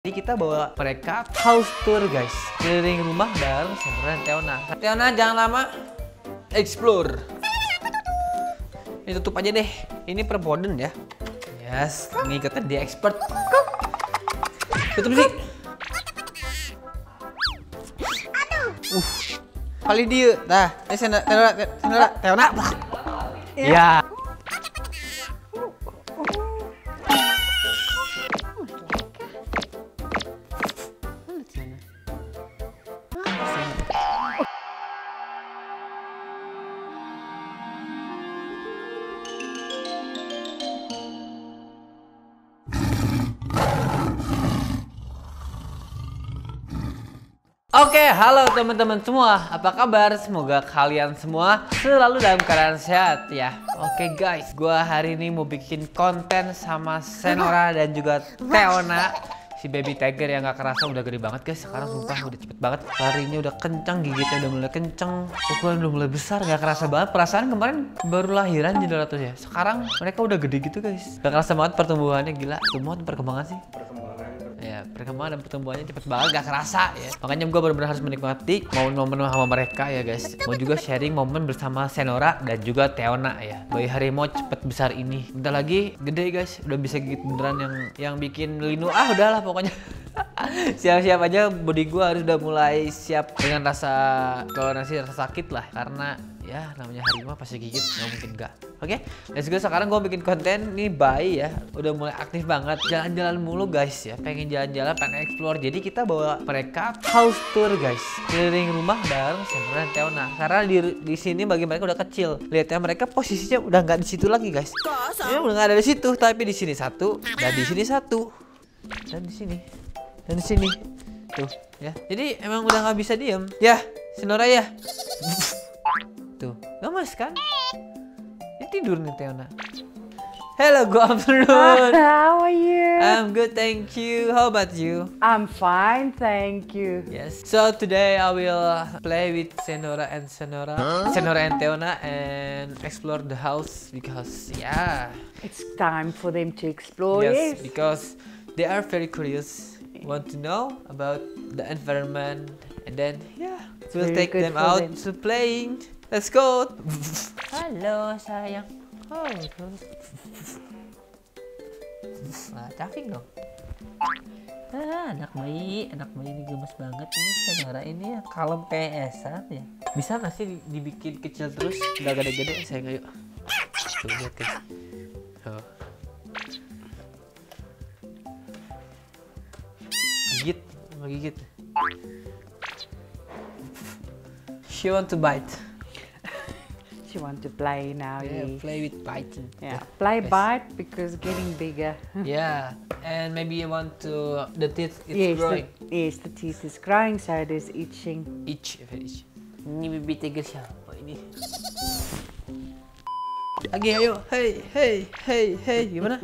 Jadi kita bawa mereka house tour guys, keliling rumah bareng sama Teona. Teona jangan lama, explore. Ini tutup aja deh, ini perboden ya. Yes, ini kata dia expert. Tutup sih. Kali dia, nah, Teona, Teona. Ya. Oke, halo teman-teman semua. Apa kabar? Semoga kalian semua selalu dalam keadaan sehat ya. Oke guys, gua hari ini mau bikin konten sama Senora dan juga Teona. Si baby tiger yang gak kerasa udah gede banget guys. Sekarang sumpah udah cepet banget. Larinya udah kencang, gigitnya udah mulai kencang. Ukuran udah mulai besar, gak kerasa banget. Perasaan kemarin baru lahiran jadi 200 ya. Sekarang mereka udah gede gitu guys. Gak kerasa banget pertumbuhannya, gila. Tumbuhan perkembangan sih. Ya, perkembangan dan pertumbuhannya cepet banget, gak kerasa ya. Makanya gue bener-bener harus menikmati momen sama mereka ya guys. Mau juga sharing momen bersama Senora dan juga Teona ya. Bayi harimau cepet besar ini. Bentar lagi gede guys, udah bisa gigit beneran yang bikin linu. Ah udahlah pokoknya. Siap-siap aja, body gue harus udah mulai siap dengan rasa toleransi, rasa sakit lah. Karena ya namanya harimau pasti gigit, nggak mungkin nggak. Oke, let's go. Sekarang gue bikin konten nih, bayi ya udah mulai aktif banget, jalan-jalan mulu guys ya, pengen jalan-jalan, pengen explore. Jadi kita bawa mereka house tour guys, keliling rumah bareng Senora dan Teona. Karena di sini bagi mereka udah kecil, lihatnya mereka posisinya udah nggak di situ lagi guys. Ini udah nggak ada di situ, tapi di sini satu, dan di sini satu, dan di sini, dan di sini tuh ya. Jadi emang udah nggak bisa diem ya Senora ya. Tuh, gemes kan? Dia tidur nih Teona. Hello, good afternoon. How are you? I'm good, thank you. How about you? I'm fine, thank you. Yes. So today I will play with Senora and Teona, and explore the house because yeah, it's time for them to explore. Yes, because they are very curious, want to know about the environment, and then yeah, we'll take them out to playing. Let's go. Halo sayang. Oh, nah, cacing dong. Ah, anak bayi ini gemes banget. Ini Senora ini ya, kalem kayak Esan ya. Bisa nggak sih dibikin kecil terus, nggak gede-gede sayang? Ayo. Tuh, lihat guys. Oh. Gigit, mau gigit. She want to bite. You want to play now? Yeah, play with Python. Yeah, play yes. Bite because getting bigger. Yeah, and maybe you want to the teeth is yes, growing. The teeth is growing, so it is itching. Itch. Ini baby tiger siapa ini? Lagi ayo, hey, gimana?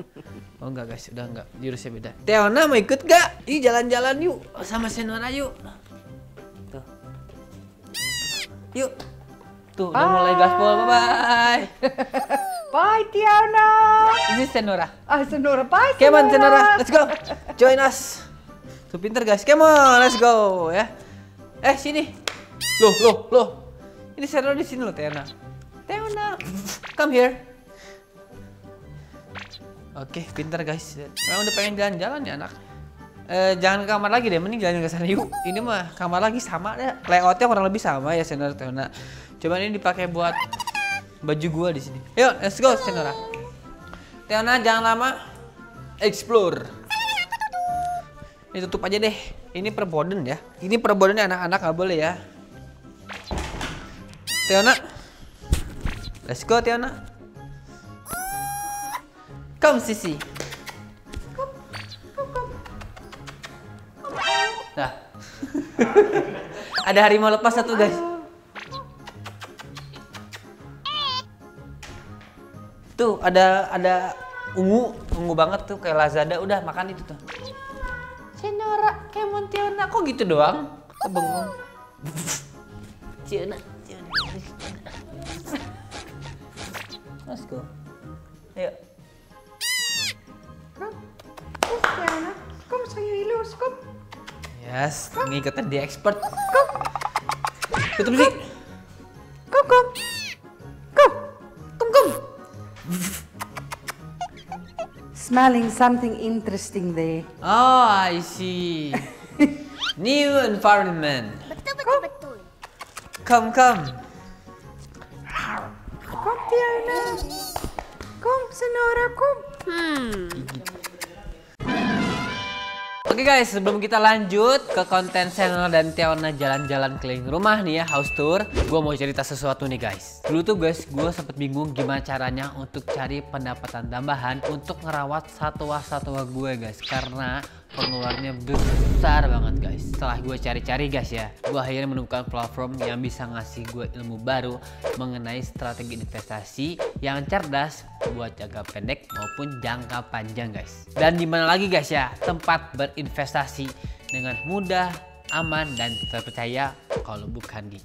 Oh enggak guys, udah enggak, jurusnya beda. Teona mau ikut gak? Ini jalan-jalan yuk sama Senora yuk. Tuh, yuk. Tuh, udah mulai gaspol, bye-bye. Bye, Teona. Ini Senora. Ah, Senora, bye Senora. Come on, Senora, let's go. Join us. Tuh, pinter guys, come on, let's go ya. Eh, sini. Loh. Ini Senora di sini loh, Teona. Teona, come here. Oke, pinter guys. Memang udah pengen jalan-jalan ya anak. Jangan ke kamar lagi deh, mending jalan ke sana yuk. Ini mah kamar lagi sama deh. Layoutnya kurang lebih sama ya Senora Teona. Coba ini dipakai buat baju gua di sini. Ayo, let's go Senora. Teona jangan lama, explore. Ini tutup aja deh. Ini perboden ya. Ini perbodennya anak-anak nggak boleh ya. Teona, let's go Teona. Come sisi. Nah, ada harimau lepas satu guys. Tuh ada ungu banget tuh kayak Lazada, udah makan itu tuh. Senora, come on Teona, kok gitu doang? Kok bengong? Teona. Let's go. Ayo. Come, Teona, come sayang ilu. serius kok. Yes, ngikutin dia expert. Kok. Tutup sih. Kok. Kum. Smelling something interesting there. Oh, I see. New environment. Betul. Come. Kom Tiana, kom Senora, kom. Oke guys, sebelum kita lanjut ke konten Senora dan Tiana jalan-jalan keliling rumah nih ya, house tour, gue mau cerita sesuatu nih guys. Dulu tuh guys, gue sempet bingung gimana caranya untuk cari pendapatan tambahan untuk ngerawat satwa-satwa gue guys, karena pengeluarannya besar banget guys. Setelah gue cari-cari guys ya, gue akhirnya menemukan platform yang bisa ngasih gue ilmu baru mengenai strategi investasi yang cerdas buat jangka pendek maupun jangka panjang guys. Dan dimana lagi guys ya, tempat berinvestasi dengan mudah, aman, dan terpercaya kalau bukan di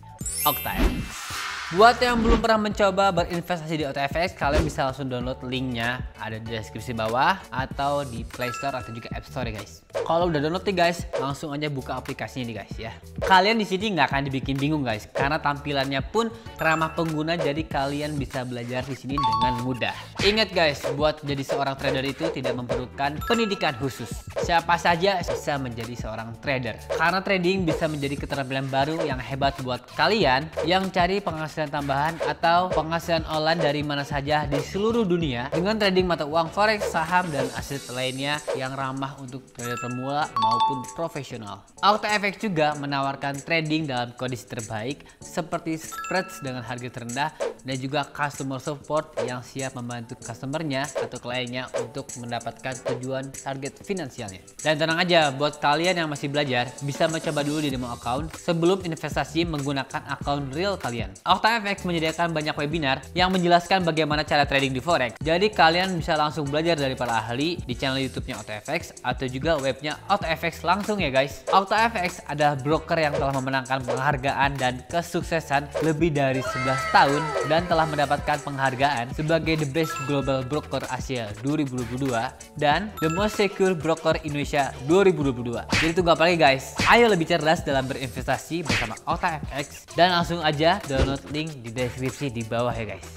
OKTAFX. Buat yang belum pernah mencoba berinvestasi di OKTAFX, kalian bisa langsung download linknya, ada di deskripsi bawah atau di Play Store atau juga App Store ya guys. Kalau udah download nih guys, langsung aja buka aplikasinya nih guys ya. Kalian di sini nggak akan dibikin bingung guys, karena tampilannya pun ramah pengguna, jadi kalian bisa belajar di sini dengan mudah. Ingat guys, buat jadi seorang trader itu tidak memerlukan pendidikan khusus. Siapa saja bisa menjadi seorang trader, karena trading bisa menjadi keterampilan baru yang hebat buat kalian yang cari penghasilan tambahan atau penghasilan online dari mana saja di seluruh dunia dengan trading mata uang, forex, saham, dan aset lainnya yang ramah untuk trader pemula maupun profesional. OKTAFX juga menawarkan trading dalam kondisi terbaik seperti spreads dengan harga terendah dan juga customer support yang siap membantu customernya atau kliennya untuk mendapatkan tujuan target finansialnya. Dan tenang aja, buat kalian yang masih belajar bisa mencoba dulu di demo account sebelum investasi menggunakan account real kalian. OKTAFX menyediakan banyak webinar yang menjelaskan bagaimana cara trading di forex. Jadi kalian bisa langsung belajar dari para ahli di channel YouTube-nya OKTAFX atau juga webnya OKTAFX langsung ya guys. OKTAFX adalah broker yang telah memenangkan penghargaan dan kesuksesan lebih dari 11 tahun dan telah mendapatkan penghargaan sebagai The Best Global Broker Asia 2022 dan The Most Secure Broker Indonesia 2022. Jadi tunggu apa lagi guys? Ayo lebih cerdas dalam berinvestasi bersama OKTAFX dan langsung aja download link di deskripsi di bawah ya guys.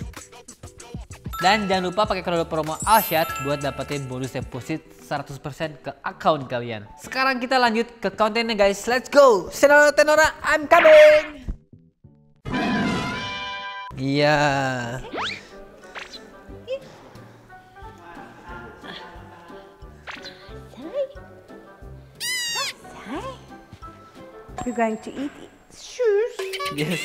Dan jangan lupa pakai kode promo Alsyad buat dapetin bonus deposit 100% ke account kalian. Sekarang kita lanjut ke kontennya guys. Let's go. Senora Tenora, I'm coming. Iya. We're going to eat shoes. Yes.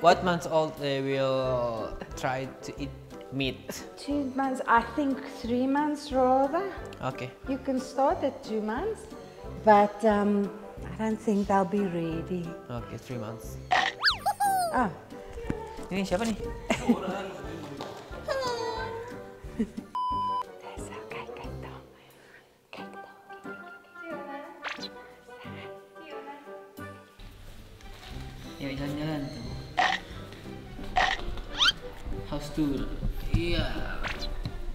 What months old they will try to eat meat? 2 months, I think 3 months rather. Okay. You can start at 2 months, but I don't think they'll be ready. Okay, 3 months. Oh. Ini siapa nih? Ya jalan-jalan tuh. House tour. Iya.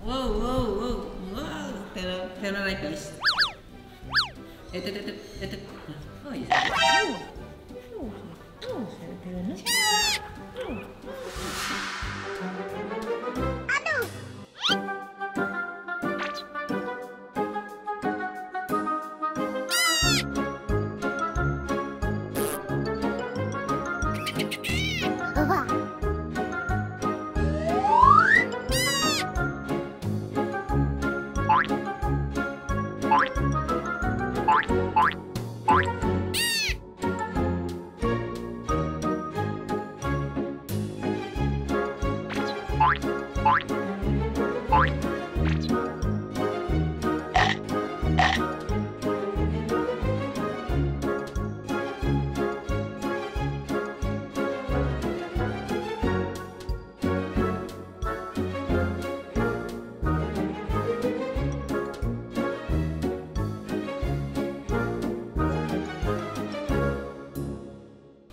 Wow. Tenor naik guys. Tetep. Oh iya.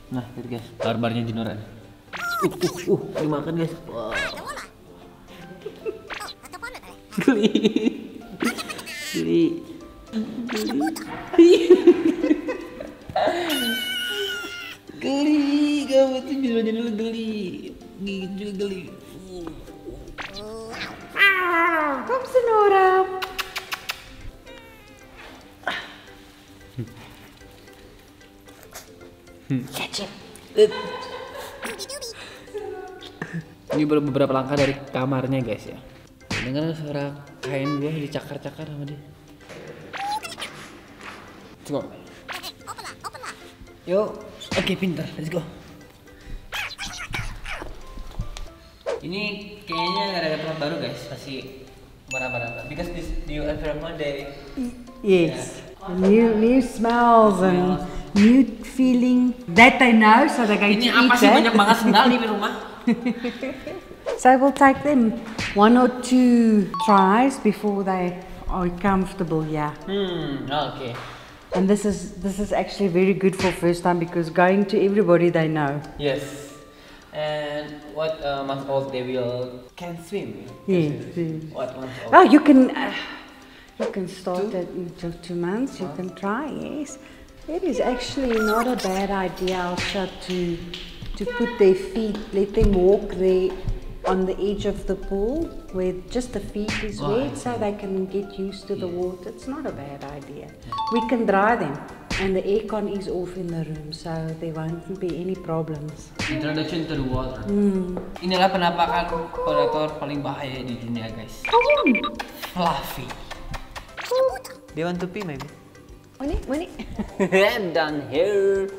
Nah, gitu guys, barbarnya Jinora. Dimakan guys. Wow. Geli, kamu tuh judulnya dulu geli, gigit juga geli. Kamu senoram. Ini beberapa langkah dari kamarnya guys ya. Dengar suara kain gue dicakar-cakar sama dia. Coba. Yuk. Oke, pintar, let's go. Ini kayaknya nggak ada perang baru guys, masih barang-barang. Because this new environment day. Yes, yeah. new smells and new feeling that I know, so that I can eat it. Ini apa sih, banyak banget sendal di rumah. So I will take them 1 or 2 tries before they are comfortable. Yeah. Okay. And this is actually very good for first time because going to everybody they know. Yes. And what month old they will can swim. Yes. What month old? Oh, you can start at 2 months. You can try. Yes. It is actually not a bad idea also to put their feet, let them walk there on the edge of the pool where just the feet is wet, so they can get used to the water. It's not a bad idea. We can dry them and the aircon is off in the room, so there won't be any problems. Introduction to the water. Inilah penampakan predator paling bahaya di dunia guys. Fluffy. They want to pee maybe? Wani? And down here.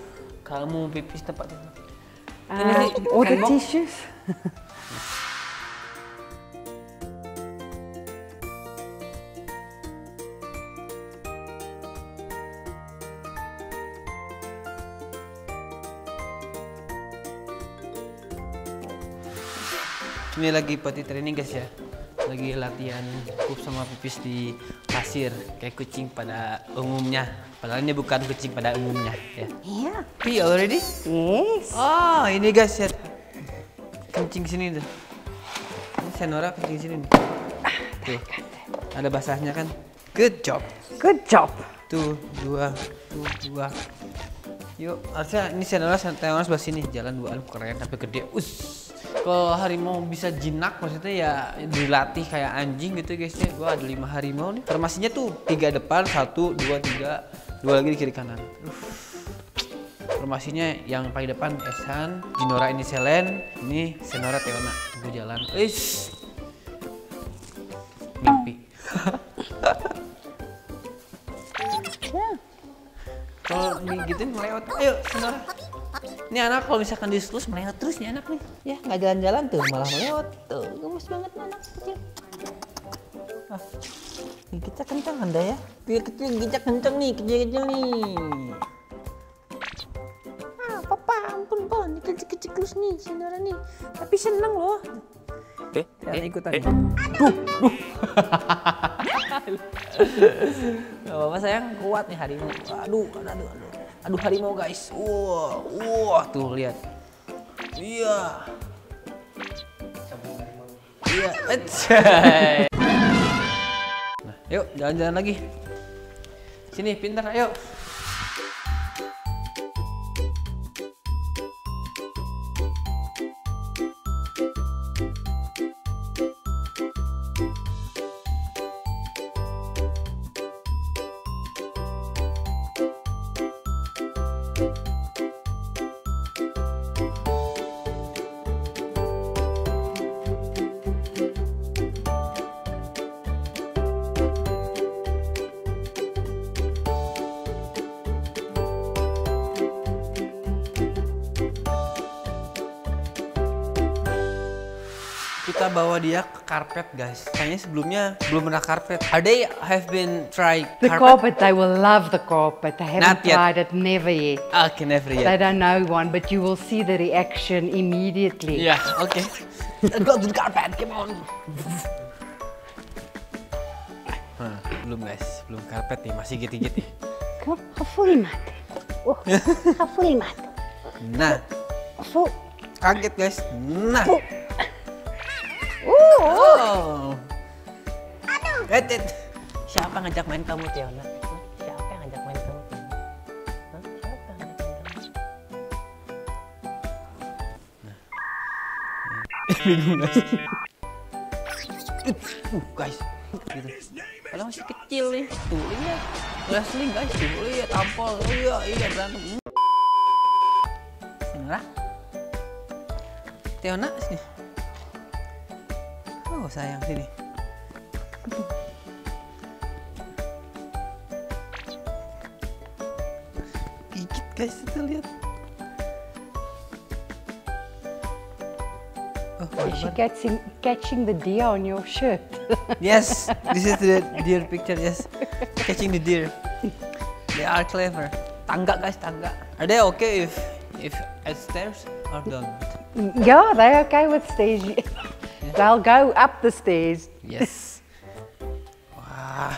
Kamu pipis tempat ini. All the tissues. Ini lagi potty training guys ya, lagi latihan pup sama pipis di pasir kayak kucing pada umumnya. Padahal ini bukan kucing pada umumnya ya. Yeah. Pee already? Yes. Oh ini guys ya, kencing sini tuh. Ini Senora kencing sini. Tuh. Ada basahnya kan? Good job. Good job. Tuh dua. Yuk, harusnya ini Senora sebelah sini jalan 2 keren tapi gede. Kalau harimau bisa jinak maksudnya ya dilatih kayak anjing gitu guys ya. Gua ada 5 harimau nih. Formasinya tuh 3 depan, 1, 2, 3, 2 lagi di kiri kanan. Formasinya yang paling depan Esan, Jinora ini Selen, ini Senora Teona. Gue jalan. Ish. Mimpi. Kalau digituin melewat. Ayo Senora. Ini anak kalau misalkan diselus melewat terus nih anak nih. Ya nggak jalan-jalan tuh malah melewat tuh. Gemes banget anak kecil. Gigitnya kencang Anda ya. Kecil gigitnya kencang nih, kecil-kecil nih. Ah papa ampun bon, kecil-kecil terus nih Senora nih. Tapi seneng loh. Jangan ikutan. Duh. Gak apa-apa sayang, kuat nih hari ini. Aduh. Aduh harimau guys, wah tuh lihat, iya, Nah, yuk jalan-jalan lagi, sini pintar, ayo. Kita bawa dia ke karpet guys. Kayaknya sebelumnya belum pernah karpet. They have been tried the carpet. They will love the carpet. They haven't tried it, never yet. Okay, never yet. They don't know one, but you will see the reaction immediately. Yeah, okay. Let's go to the carpet. Come on. Belum guys, belum karpet nih, masih gitu-gitu. Come on, kafulimat. Nah, kaget guys. Nah. Oh. Siapa ngajak main kamu, Tiona? Siapa yang ngajak main kamu? Siapa yang ngajak main kamu? Bingung gak sih? Guys, gitu. Padahal masih kecil nih. Tuh lihat, wrestling guys, tuh lihat tampol, iya berantem. Sinara, Tiona sini. Oh sayang sini. Gigit guys, itu lihat. Is she catching the deer on your shirt? Yes, this is the deer picture. Yes, catching the deer. They are clever. Tangga guys, tangga. Are they okay if at stairs or down? Yeah, they're okay with stairs. Yeah. They'll go up the stairs. Yes. Wah.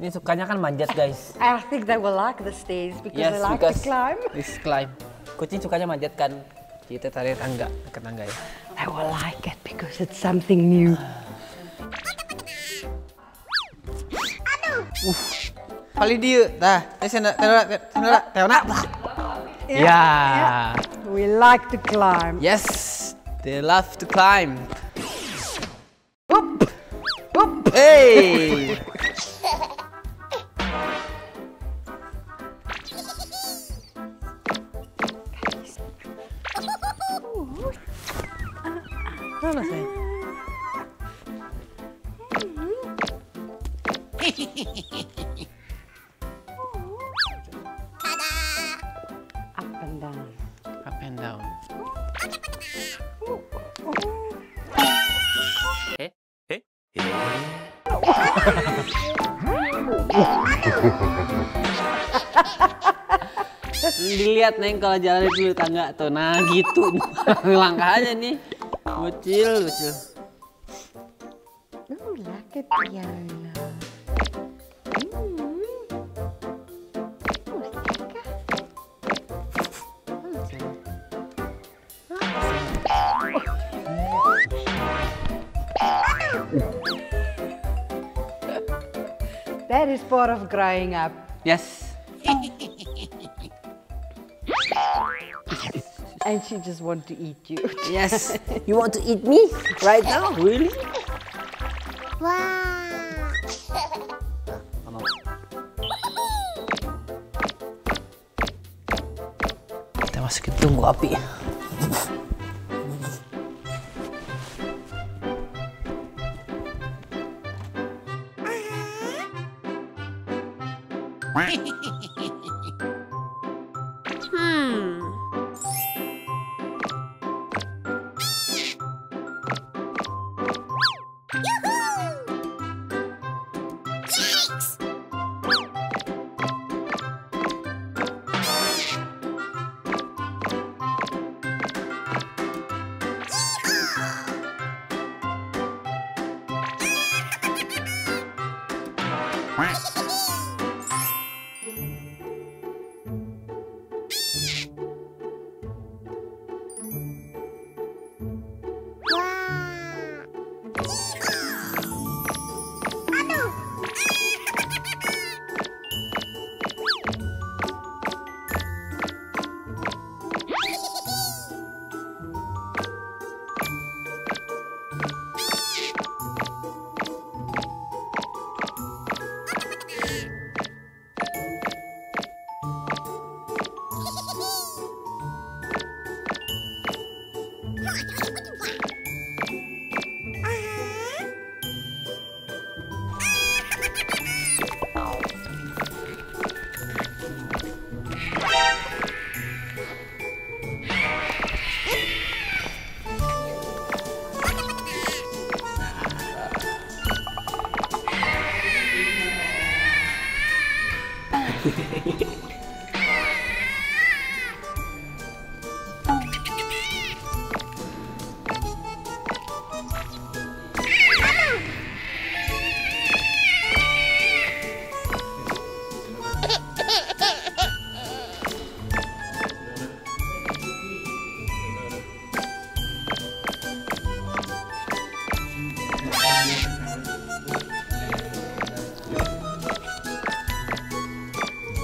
Ini sukanya kan manjat guys. I think they will like the stairs because they like to climb. Yes, climb. Kucing sukanya manjat kan. Kita tarik tangga, ke tangga ya. I will like it because it's something new. Paling dia, dah. Tiona. Yeah. We like to climb. Yes, they love to climb. Whoop, whoop. Hey. Mana sayang? Up and down. Up and down. Dilihat neng kalau jalan dulu tangga tuh. Nah gitu langkahnya nih. Bocil. Oh, like it, Tiona. That is part of growing up. Yes. And she just wants to eat you. Yes. You want to eat me right now? Really? Wow. Oh, no. Kita masukin tunggu api.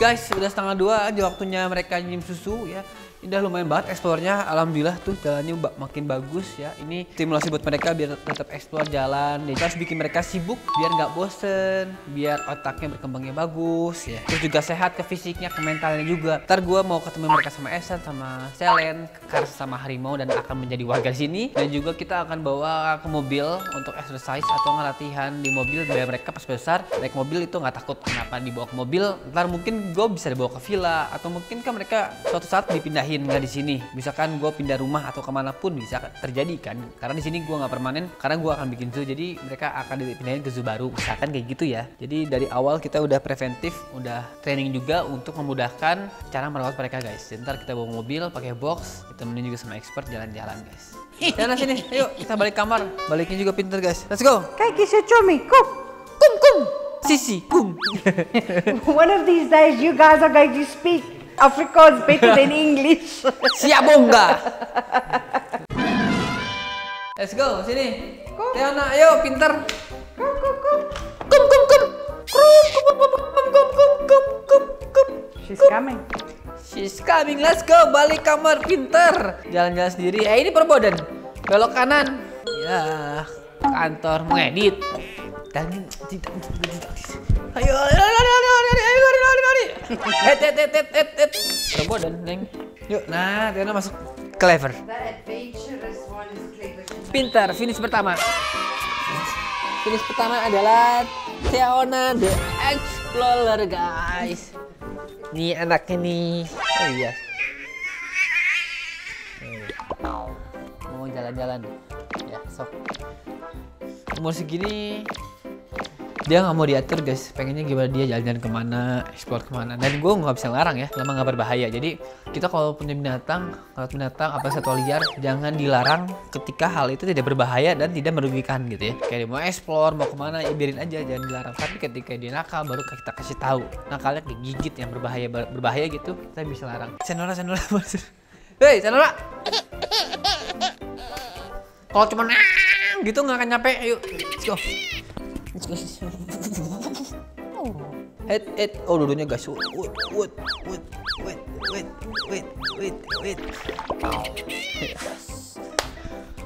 guys, udah setengah dua aja waktunya mereka minum susu ya. Ini udah lumayan banget eksplornya, alhamdulillah tuh jalannya makin bagus ya. Ini stimulasi buat mereka biar tetap eksplor jalan. Jadi harus bikin mereka sibuk biar nggak bosen, biar otaknya berkembangnya bagus ya. Terus juga sehat ke fisiknya, ke mentalnya juga. Ntar gue mau ketemu mereka sama Esen, sama Selen, Kars, sama Harimau dan akan menjadi warga sini. Dan juga kita akan bawa ke mobil untuk exercise atau latihan di mobil biar mereka pas besar naik mobil itu nggak takut kenapa dibawa ke mobil. Ntar mungkin gue bisa dibawa ke villa atau mungkin kan mereka suatu saat dipindahin. Nggak di sini, misalkan gue pindah rumah atau kemanapun bisa terjadi kan, karena di sini gue nggak permanen, karena gue akan bikin zoo, jadi mereka akan dipindahin ke zoo baru, misalkan kayak gitu ya. Jadi dari awal kita udah preventif, udah training juga untuk memudahkan cara merawat mereka guys. Dan ntar kita bawa mobil, pakai box, kita menuju juga sama expert jalan-jalan guys. Jalan sini, ayo kita balik kamar, baliknya juga pinter guys. Let's go. Kaki secumi, kum, kum, kum, sisi, kum. One of these days you guys are going to speak Afrikaans better than English. Siap bongga. Let's go, sini. Tiana, ayo pinter. Kum kum kum. Kum kum kum. Kum kum kum kum kum kum kum. She's coming. She's coming. Let's go, balik kamar pinter. Jalan-jalan sendiri. Eh, ini perboden. Belok kanan. Ya, kantor mengedit. Dan ayo, ayo, ayo, ayo, ayo, het. Perboden, Neng. Yuk, nah, Tiana masuk. Clever. Pintar, finish pertama. Finish pertama adalah Tiana the Explorer, guys. Nih anaknya nih. Oh iya. Mau jalan-jalan. Ya, sok. Umur segini dia nggak mau diatur guys, pengennya gimana dia jalan-jalan kemana, explore kemana, dan gue nggak bisa larang ya, lama nggak berbahaya. Jadi kita kalau punya binatang, apa satwa liar, jangan dilarang ketika hal itu tidak berbahaya dan tidak merugikan gitu ya. Kayak dia mau explore, mau kemana, ya biarin aja, jangan dilarang. Tapi ketika dia nakal, baru kita kasih tahu. Nakalnya digigit yang berbahaya gitu, kita bisa larang. Senora, hei Senora, kalau cuma gitu nggak akan nyampe. Yuk, let's go. Head, oh dudunya guys, wait.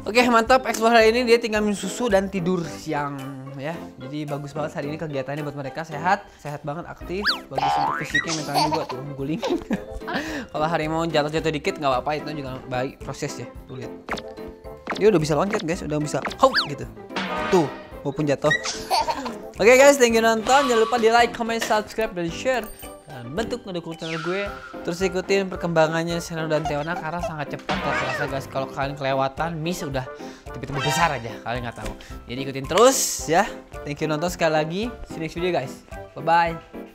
Oke, mantap. Explore hari ini dia tinggal minum susu dan tidur siang ya. Jadi bagus banget hari ini kegiatannya buat mereka, sehat banget, aktif, bagus untuk fisiknya, mentalnya juga tuh guling. Kalau harimau jatuh dikit nggak apa-apa, itu juga baik prosesnya. Tuh lihat, dia udah bisa loncat guys, udah bisa hop gitu. Tuh. Maupun jatuh. Oke guys, thank you nonton. Jangan lupa di like, comment, subscribe, dan share. Dan bentuk ngedukung channel gue. Terus ikutin perkembangannya Senora dan Tiana karena sangat cepat. Kalau terasa guys, kalau kalian kelewatan, miss udah tiba-tiba besar aja. Kalian nggak tahu. Jadi ikutin terus ya. Thank you nonton sekali lagi. See you next video guys. Bye bye.